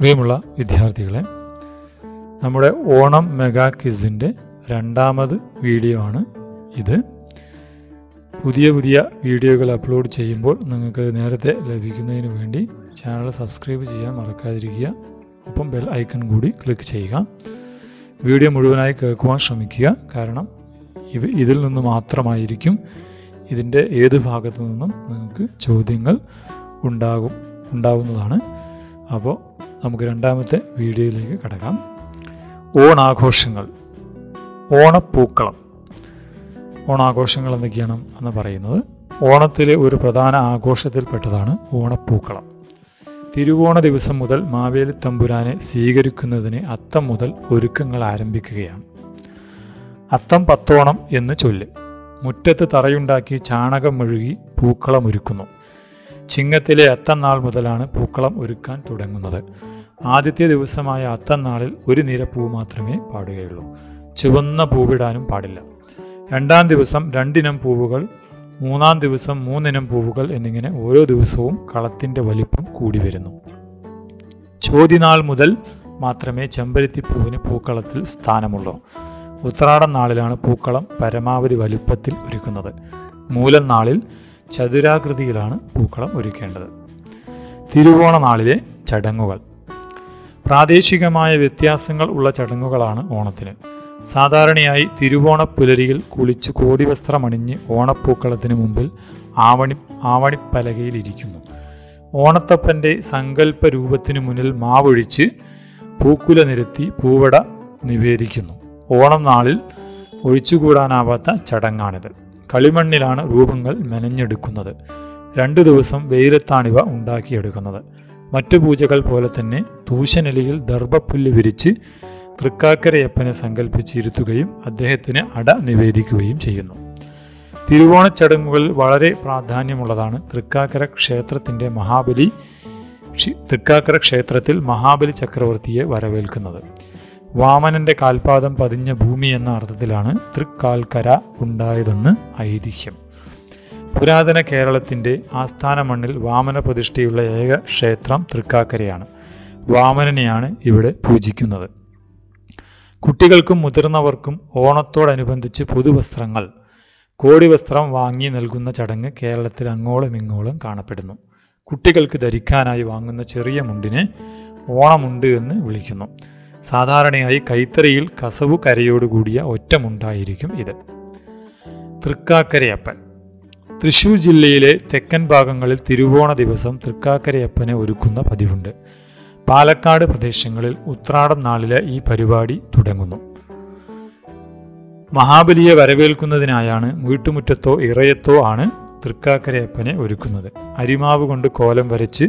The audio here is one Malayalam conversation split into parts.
പ്രിയമുള്ള വിദ്യാർത്ഥികളെ, നമ്മുടെ ഓണം മെഗാ ക്വിസിൻ്റെ രണ്ടാമത് വീഡിയോ ആണ് ഇത്. പുതിയ പുതിയ വീഡിയോകൾ അപ്ലോഡ് ചെയ്യുമ്പോൾ നിങ്ങൾക്ക് നേരത്തെ ലഭിക്കുന്നതിന് വേണ്ടി ചാനൽ സബ്സ്ക്രൈബ് ചെയ്യാൻ മറക്കാതിരിക്കുക. ഒപ്പം ബെൽ ഐക്കൺ കൂടി ക്ലിക്ക് ചെയ്യുക. വീഡിയോ മുഴുവനായി കേൾക്കുവാൻ ശ്രമിക്കുക, കാരണം ഇതിൽ നിന്ന് മാത്രമായിരിക്കും ഇതിൻ്റെ ഏത് ഭാഗത്തു നിന്നും നിങ്ങൾക്ക് ചോദ്യങ്ങൾ ഉണ്ടാവുന്നതാണ്. അപ്പോൾ നമുക്ക് രണ്ടാമത്തെ വീഡിയോയിലേക്ക് കടക്കാം. ഓണാഘോഷങ്ങൾ, ഓണപ്പൂക്കളം. ഓണാഘോഷങ്ങൾ എന്തൊക്കെയാണ് എന്ന് പറയുന്നത്, ഓണത്തിലെ ഒരു പ്രധാന ആഘോഷത്തിൽപ്പെട്ടതാണ് ഓണപ്പൂക്കളം. തിരുവോണ ദിവസം മുതൽ മാവേലി തമ്പുരാനെ സ്വീകരിക്കുന്നതിന് അത്തം മുതൽ ഒരുക്കങ്ങൾ ആരംഭിക്കുകയാണ്. അത്തം പത്തോണം എന്ന് ചൊല്ല്. മുറ്റത്ത് തറയുണ്ടാക്കി ചാണകം മെഴുകി പൂക്കളം ഒരുക്കുന്നു. ചിങ്ങത്തിലെ അത്തന്നാൾ മുതലാണ് പൂക്കളം ഒരുക്കാൻ തുടങ്ങുന്നത്. ആദ്യത്തെ ദിവസമായ അത്തന്നാളിൽ ഒരു നിര പൂ മാത്രമേ പാടുകയുള്ളൂ. ചുവന്ന പൂവിടാനും പാടില്ല. രണ്ടാം ദിവസം രണ്ടിനം പൂവുകൾ, മൂന്നാം ദിവസം മൂന്നിനം പൂവുകൾ എന്നിങ്ങനെ ഓരോ ദിവസവും കളത്തിൻ്റെ വലിപ്പം കൂടി വരുന്നു. ചോതിനാൾ മുതൽ മാത്രമേ ചെമ്പരത്തിപ്പൂവിന് പൂക്കളത്തിൽ സ്ഥാനമുള്ളൂ. ഉത്രാടം നാളിലാണ് പൂക്കളം പരമാവധി വലിപ്പത്തിൽ ഒരുക്കുന്നത്. മൂലം നാളിൽ ചതുരാകൃതിയിലാണ് പൂക്കളം ഒരുക്കേണ്ടത്. തിരുവോണ നാളിലെ ചടങ്ങുകൾ. പ്രാദേശികമായ വ്യത്യാസങ്ങൾ ഉള്ള ചടങ്ങുകളാണ് ഓണത്തിന്. സാധാരണയായി തിരുവോണ പുലരിയിൽ കുളിച്ച് കോടിവസ്ത്രമണിഞ്ഞ് ഓണപ്പൂക്കളത്തിന് മുമ്പിൽ ആവണിപ്പലകയിൽ ഇരിക്കുന്നു. ഓണത്തപ്പൻ്റെ സങ്കല്പ രൂപത്തിനു മുന്നിൽ മാവൊഴിച്ച് പൂക്കുല നിരത്തി പൂവട നിവേദിക്കുന്നു. ഓണം നാളിൽ ഒഴിച്ചുകൂടാനാവാത്ത ചടങ്ങാണിത്. കളിമണ്ണിലാണ് രൂപങ്ങൾ മെനഞ്ഞെടുക്കുന്നത്. രണ്ടു ദിവസം വെയിലത്താണിവ ഉണ്ടാക്കിയെടുക്കുന്നത്. മറ്റു പൂജകൾ പോലെ തന്നെ തൂശനിലയിൽ ദർഭപ്പുല്ല് വിരിച്ച് തൃക്കാക്കരയപ്പനെ സങ്കല്പിച്ചിരുത്തുകയും അദ്ദേഹത്തിന് അട നിവേദിക്കുകയും ചെയ്യുന്നു. തിരുവോണ ചടങ്ങുകളിൽ വളരെ പ്രാധാന്യമുള്ളതാണ് തൃക്കാക്കര ക്ഷേത്രത്തിൽ മഹാബലി ചക്രവർത്തിയെ വരവേൽക്കുന്നത്. വാമനന്റെ കാൽപാദം പതിഞ്ഞ ഭൂമി എന്ന അർത്ഥത്തിലാണ് തൃക്കാൽക്കര ഉണ്ടായതെന്ന് ഐതിഹ്യം. പുരാതന കേരളത്തിൻ്റെ ആസ്ഥാന മണ്ണിൽ വാമന പ്രതിഷ്ഠയുള്ള ഏക ക്ഷേത്രം തൃക്കാക്കരയാണ്. വാമനനെയാണ് ഇവിടെ പൂജിക്കുന്നത്. കുട്ടികൾക്കും മുതിർന്നവർക്കും ഓണത്തോടനുബന്ധിച്ച് പുതുവസ്ത്രങ്ങൾ, കോടിവസ്ത്രം വാങ്ങി നൽകുന്ന ചടങ്ങ് കേരളത്തിൽ അങ്ങോളം ഇങ്ങോളം കാണപ്പെടുന്നു. കുട്ടികൾക്ക് ധരിക്കാനായി വാങ്ങുന്ന ചെറിയ മുണ്ടിനെ ഓണമുണ്ട് എന്ന് വിളിക്കുന്നു. സാധാരണയായി കൈത്തറിയിൽ കസവു കരയോടുകൂടിയ ഒറ്റമുണ്ടായിരിക്കും ഇത്. തൃക്കാക്കരയപ്പൻ. തൃശൂർ ജില്ലയിലെ തെക്കൻ ഭാഗങ്ങളിൽ തിരുവോണ ദിവസം തൃക്കാക്കരയപ്പനെ ഒരുക്കുന്ന പതിവുണ്ട്. പാലക്കാട് പ്രദേശങ്ങളിൽ ഉത്രാടം നാളിലെ ഈ പരിപാടി തുടങ്ങുന്നു. മഹാബലിയെ വരവേൽക്കുന്നതിനായാണ് വീട്ടുമുറ്റത്തോ ഇറയത്തോ ആണ് തൃക്കാക്കരയപ്പനെ ഒരുക്കുന്നത്. അരിമാവ് കൊണ്ട് കോലം വരച്ച്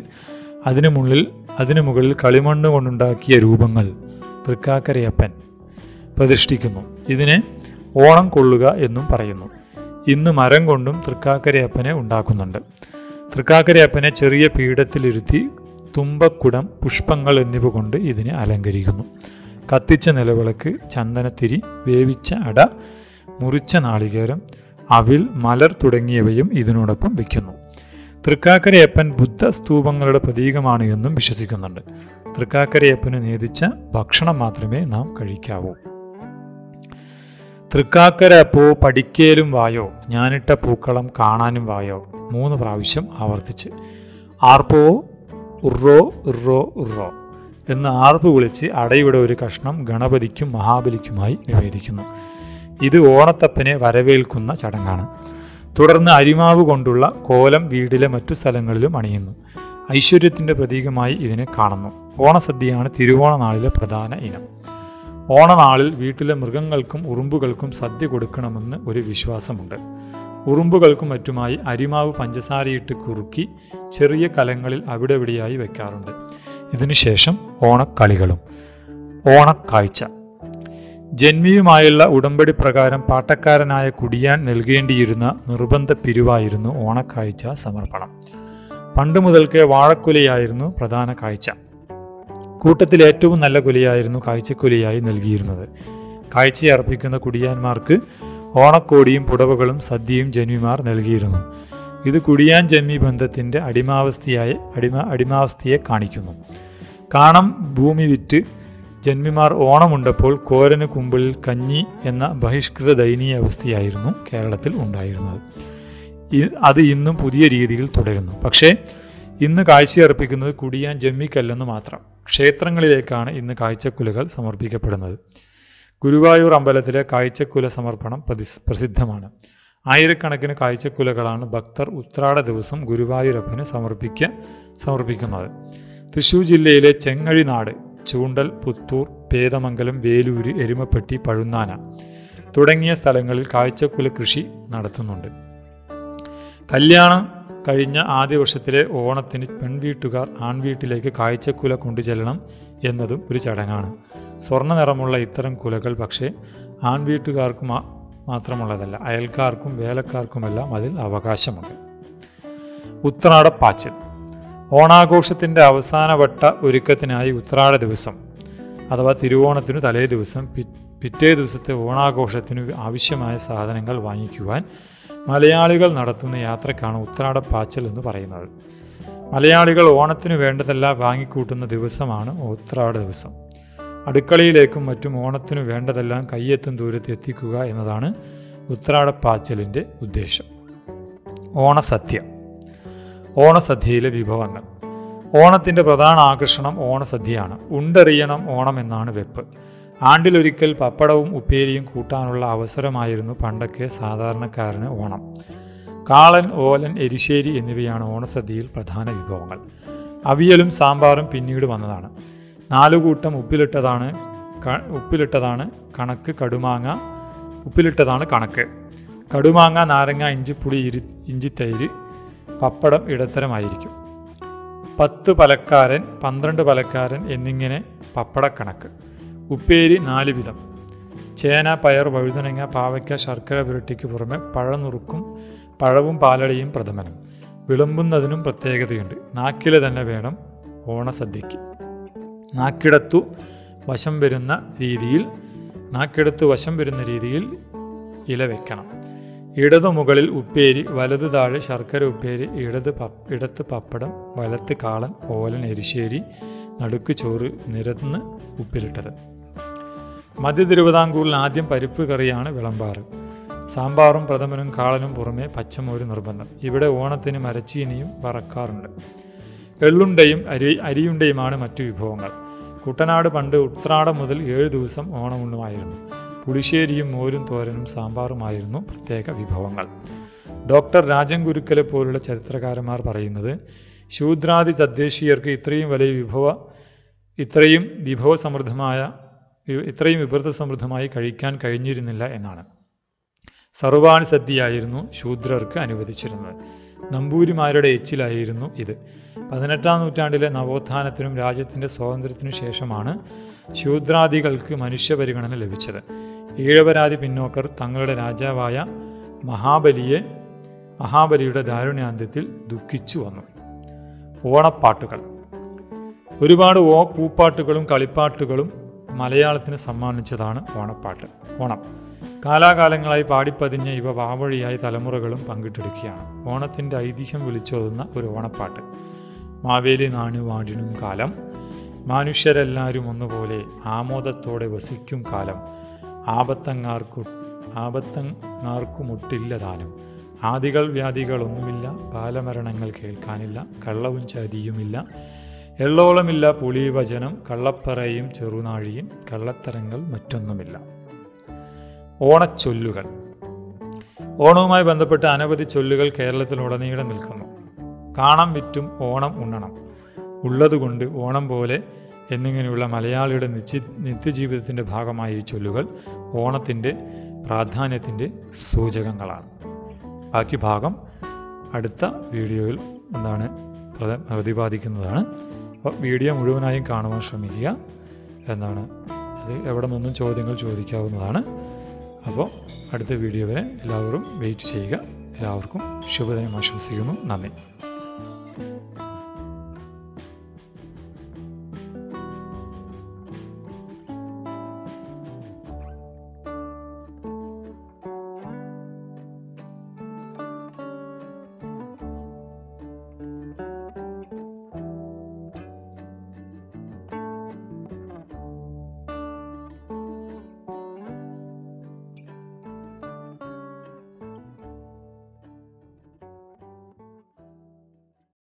അതിനു മുകളിൽ കളിമണ്ണ് കൊണ്ടുണ്ടാക്കിയ രൂപങ്ങൾ തൃക്കാക്കരയപ്പൻ പ്രതിഷ്ഠിക്കുന്നു. ഇതിനെ ഓണം കൊള്ളുക എന്നും പറയുന്നു. ഇന്ന് മരം കൊണ്ടും തൃക്കാക്കരയപ്പനെ ഉണ്ടാക്കുന്നുണ്ട്. തൃക്കാക്കരയപ്പനെ ചെറിയ പീഠത്തിലിരുത്തി തുമ്പക്കുടം, പുഷ്പങ്ങൾ എന്നിവ കൊണ്ട് ഇതിനെ അലങ്കരിക്കുന്നു. കത്തിച്ച നിലവിളക്ക്, ചന്ദനത്തിരി, വേവിച്ച അട, മുറിച്ച നാളികേരം, അവിൽ, മലർ തുടങ്ങിയവയും ഇതിനോടൊപ്പം വയ്ക്കുന്നു. തൃക്കാക്കരയപ്പൻ ബുദ്ധസ്തൂപങ്ങളുടെ പ്രതീകമാണ് എന്നും വിശ്വസിക്കുന്നുണ്ട്. തൃക്കാക്കരയപ്പന് നേദിച്ച ഭക്ഷണം മാത്രമേ നാം കഴിക്കാവൂ. തൃക്കാക്കര പോ പഠിക്കേലും വായോ, ഞാനിട്ട പൂക്കളം കാണാനും വായോ 3 പ്രാവശ്യം ആവർത്തിച്ച് ആർപ്പോ ഉറോ ഉറോ ഉറോ എന്ന് ആർപ്പ് വിളിച്ച് അടയുടെ ഒരു കഷ്ണം ഗണപതിക്കും മഹാബലിക്കുമായി നിവേദിക്കുന്നു. ഇത് ഓണത്തപ്പനെ വരവേൽക്കുന്ന ചടങ്ങാണ്. തുടർന്ന് അരിമാവ് കൊണ്ടുള്ള കോലം വീടിലെ മറ്റു സ്ഥലങ്ങളിലും അണിയുന്നു. ഐശ്വര്യത്തിൻ്റെ പ്രതീകമായി ഇതിനെ കാണുന്നു. ഓണസദ്യയാണ് തിരുവോണ നാളിലെ പ്രധാന ഇനം. ഓണനാളിൽ വീട്ടിലെ മൃഗങ്ങൾക്കും ഉറുമ്പുകൾക്കും സദ്യ കൊടുക്കണമെന്ന് ഒരു വിശ്വാസമുണ്ട്. ഉറുമ്പുകൾക്കും മറ്റുമായി അരിമാവ് പഞ്ചസാരയിട്ട് കുറുക്കി ചെറിയ കലങ്ങളിൽ അവിടെവിടെയായി വെക്കാറുണ്ട്. ഇതിനുശേഷം ഓണക്കളികളും. ഓണക്കാഴ്ച. ജന്മിയുമായുള്ള ഉടമ്പടി പ്രകാരം പാട്ടക്കാരനായ കുടിയാൻ നൽകേണ്ടിയിരുന്ന നിർബന്ധ പിരിവായിരുന്നു ഓണക്കാഴ്ച സമർപ്പണം. പണ്ടു മുതൽക്കേ വാഴക്കുലയായിരുന്നു പ്രധാന കാഴ്ച. കൂട്ടത്തിൽ ഏറ്റവും നല്ല കുലയായിരുന്നു കാഴ്ചക്കുലയായി നൽകിയിരുന്നത്. കാഴ്ചയർപ്പിക്കുന്ന കുടിയാന്മാർക്ക് ഓണക്കോടിയും പുടവകളും സദ്യയും ജന്മിമാർ നൽകിയിരുന്നു. ഇത് കുടിയാൻ ജന്മി ബന്ധത്തിൻ്റെ അടിമാവസ്ഥയെ കാണിക്കുന്നു. കാണം ഭൂമി വിറ്റ് ജന്മിമാർ ഓണമുണ്ടപ്പോൾ കോരന് കുമ്പിളിൽ കഞ്ഞി എന്ന ബഹിഷ്കൃത ദയനീയ അവസ്ഥയായിരുന്നു കേരളത്തിൽ ഉണ്ടായിരുന്നത്. അത് ഇന്നും പുതിയ രീതിയിൽ തുടരുന്നു. പക്ഷേ ഇന്ന് കാഴ്ചയർപ്പിക്കുന്നത് കുടിയാൻ ജമ്മിക്കല്ലെന്ന് മാത്രം. ക്ഷേത്രങ്ങളിലേക്കാണ് ഇന്ന് കാഴ്ചക്കുലകൾ സമർപ്പിക്കപ്പെടുന്നത്. ഗുരുവായൂർ അമ്പലത്തിലെ കാഴ്ചക്കുല സമർപ്പണം പ്രസിദ്ധമാണ്. ആയിരക്കണക്കിന് കാഴ്ചക്കുലകളാണ് ഭക്തർ ഉത്രാട ദിവസം ഗുരുവായൂരപ്പന് സമർപ്പിക്കുന്നത്. തൃശ്ശൂർ ജില്ലയിലെ ചെങ്ങഴിനാട്, ചൂണ്ടൽ, പുത്തൂർ, പേദമംഗലം, വേലൂര്, എരുമപ്പെട്ടി, പഴുന്നാന തുടങ്ങിയ സ്ഥലങ്ങളിൽ കാഴ്ചക്കുല കൃഷി നടത്തുന്നുണ്ട്. കല്യാണം കഴിഞ്ഞ ആദ്യ വർഷത്തിലെ ഓണത്തിന് പെൺവീട്ടുകാർ ആൺവീട്ടിലേക്ക് കാഴ്ചക്കുല കൊണ്ടുചെല്ലണം എന്നതും ഒരു ചടങ്ങാണ്. സ്വർണ്ണ നിറമുള്ള ഇത്തരം കുലകൾ പക്ഷേ ആൺവീട്ടുകാർക്ക് മാത്രമുള്ളതല്ല, അയൽക്കാർക്കും വേലക്കാർക്കുമെല്ലാം അതിൽ അവകാശമുണ്ട്. ഉത്രാടപ്പാച്ചിൽ ഓണാഘോഷത്തിൻ്റെ അവസാനവട്ട ഒരുക്കത്തിനായി ഉത്രാട ദിവസം അഥവാ തിരുവോണത്തിനു തലേ ദിവസം പിറ്റേ ദിവസത്തെ ഓണാഘോഷത്തിനു ആവശ്യമായ സാധനങ്ങൾ വാങ്ങിക്കുവാൻ മലയാളികൾ നടത്തുന്ന യാത്രക്കാണ് ഉത്രാടപ്പാച്ചിൽ എന്ന് പറയുന്നത്. മലയാളികൾ ഓണത്തിനു വേണ്ടതെല്ലാം വാങ്ങിക്കൂട്ടുന്ന ദിവസമാണ് ഉത്രാട ദിവസം. അടുക്കളയിലേക്കും മറ്റും ഓണത്തിനു വേണ്ടതെല്ലാം കയ്യെത്തും ദൂരത്ത് എത്തിക്കുക എന്നതാണ് ഉത്രാടപ്പാച്ചിലിൻ്റെ ഉദ്ദേശം. ഓണസദ്യ. ഓണസദ്യയിലെ വിഭവങ്ങൾ. ഓണത്തിൻ്റെ പ്രധാന ആകർഷണം ഓണസദ്യയാണ്. ഉണ്ടറിയണം ഓണം എന്നാണ് വെപ്പ്. ആണ്ടിലൊരിക്കൽ പപ്പടവും ഉപ്പേരിയും കൂട്ടാനുള്ള അവസരമായിരുന്നു പണ്ടൊക്കെ സാധാരണക്കാരന് ഓണം. കാളൻ, ഓലൻ, എരിശ്ശേരി എന്നിവയാണ് ഓണസദ്യയിൽ പ്രധാന വിഭവങ്ങൾ. അവിയലും സാമ്പാറും പിന്നീട് വന്നതാണ്. നാലുകൂട്ടം ഉപ്പിലിട്ടതാണ് കണക്ക്. കടുമാങ്ങ, നാരങ്ങ, ഇഞ്ചിപ്പുളി, ഇഞ്ചിത്തൈര്, പപ്പടം ഇടത്തരമായിരിക്കും. 10 പലക്കാരൻ, 12 പലക്കാരൻ എന്നിങ്ങനെ പപ്പടക്കണക്ക്. ഉപ്പേരി 4 വിധം. ചേന, പയർ, വഴുതനങ്ങ, പാവയ്ക്ക, ശർക്കര പുരട്ടിക്ക് പുറമെ പഴനുറുക്കും പഴവും പാലടയും പ്രഥമനും. വിളമ്പുന്നതിനും പ്രത്യേകതയുണ്ട്. നാക്കിൽ തന്നെ വേണം ഓണസദ്യയ്ക്ക്. നാക്കിടത്തു വശം വരുന്ന രീതിയിൽ ഇല വയ്ക്കണം. ഇടതു മുകളിൽ ഉപ്പേരി, വലത് താഴെ ശർക്കര ഉപ്പേരി, ഇടത്ത് പപ്പടം, വലത്ത് കാളൻ, ഓലൻ, എരിശ്ശേരി, നടുക്ക് ചോറ്, നിരന്ന് ഉപ്പിലിട്ടത്. മധ്യ തിരുവിതാംകൂറിൽ ആദ്യം പരിപ്പ് കറിയാണ് വിളമ്പാറ്. സാമ്പാറും പ്രഥമനും കാളനും പുറമെ പച്ചമോര് നിർബന്ധം. ഇവിടെ ഓണത്തിന് മരച്ചീനിയും വറക്കാറുണ്ട്. എള്ളുണ്ടയും അരിയുണ്ടയുമാണ് മറ്റു വിഭവങ്ങൾ. കുട്ടനാട് പണ്ട് ഉത്രാടം മുതൽ 7 ദിവസം ഓണമുണ്ണുമായിരുന്നു. പുളിശ്ശേരിയും മോരും തോരനും സാമ്പാറുമായിരുന്നു പ്രത്യേക വിഭവങ്ങൾ. ഡോക്ടർ രാജൻ ഗുരുക്കലെ പോലുള്ള ചരിത്രകാരന്മാർ പറയുന്നത് ശൂദ്രാദി തദ്ദേശീയർക്ക് ഇത്രയും വിഭവസമൃദ്ധമായി കഴിക്കാൻ കഴിഞ്ഞിരുന്നില്ല എന്നാണ്. സർവാണി സദ്യയായിരുന്നു ശൂദ്രർക്ക് അനുവദിച്ചിരുന്നത്. നമ്പൂരിമാരുടെ എച്ചിലായിരുന്നു ഇത്. 18-ാം നൂറ്റാണ്ടിലെ നവോത്ഥാനത്തിനും രാജ്യത്തിൻ്റെ സ്വാതന്ത്ര്യത്തിനു ശേഷമാണ് ശൂദ്രാദികൾക്ക് മനുഷ്യപരിഗണന ലഭിച്ചത്. ഈഴവരാതി പിന്നോക്കർ തങ്ങളുടെ രാജാവായ മഹാബലിയുടെ ദാരുണ്യാന്ത്യത്തിൽ ദുഃഖിച്ചു വന്നു. ഓണപ്പാട്ടുകൾ. ഒരുപാട് പൂപ്പാട്ടുകളും കളിപ്പാട്ടുകളും മലയാളത്തിന് സമ്മാനിച്ചതാണ് ഓണം. കാലാകാലങ്ങളായി പാടിപ്പതിഞ്ഞ ഇവ വാവഴിയായി തലമുറകളും പങ്കിട്ടെടുക്കുകയാണ്. ഓണത്തിൻ്റെ ഐതിഹ്യം വിളിച്ചോതുന്ന ഒരു ഓണപ്പാട്ട്. മാവേലി നാണു വാടിനും കാലം, മനുഷ്യരെല്ലാവരും ഒന്നുപോലെ ആമോദത്തോടെ വസിക്കും കാലം, ആപത്തങ്ങാർക്കുമൊട്ടില്ല താനും, ആദികൾ വ്യാധികളൊന്നുമില്ല, ബാലമരണങ്ങൾ കേൾക്കാനില്ല, കള്ളവും ചതിയുമില്ല, എള്ളോളമില്ല പുളിവചനം, കള്ളപ്പറയും ചെറുനാഴിയും, കള്ളത്തരങ്ങൾ മറ്റൊന്നുമില്ല. ഓണച്ചൊല്ലുകൾ. ഓണവുമായി ബന്ധപ്പെട്ട അനവധി ചൊല്ലുകൾ കേരളത്തിലുടനീളം നിൽക്കുന്നു. കാണം വിറ്റും ഓണം ഉണ്ണണം, ഉള്ളതുകൊണ്ട് ഓണം പോലെ എന്നിങ്ങനെയുള്ള മലയാളിയുടെ നിത്യജീവിതത്തിൻ്റെ ഭാഗമായ ഈ ചൊല്ലുകൾ ഓണത്തിൻ്റെ പ്രാധാന്യത്തിൻ്റെ സൂചകങ്ങളാണ്. ബാക്കി ഭാഗം അടുത്ത വീഡിയോയിൽ എന്താണ് പ്രതിപാദിക്കുന്നതാണ്. അപ്പോൾ വീഡിയോ മുഴുവനായും കാണുവാൻ ശ്രമിക്കുക എന്നാണ്. അത് എവിടെ നിന്നും ചോദ്യങ്ങൾ ചോദിക്കാവുന്നതാണ്. അപ്പോൾ അടുത്ത വീഡിയോ വരെ എല്ലാവരും വെയിറ്റ് ചെയ്യുക. എല്ലാവർക്കും ശുഭദിനം ആശംസിക്കുന്നു. നന്ദി.